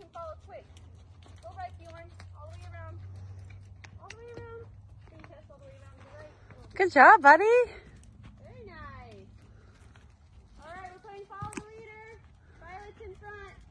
Can follow quick. Go right, Bjorn. All the way around. All the way around. Princess, all the way around to the right. Oh. Good job, buddy. Very nice. All right, we're playing follow the leader. Violet's in front.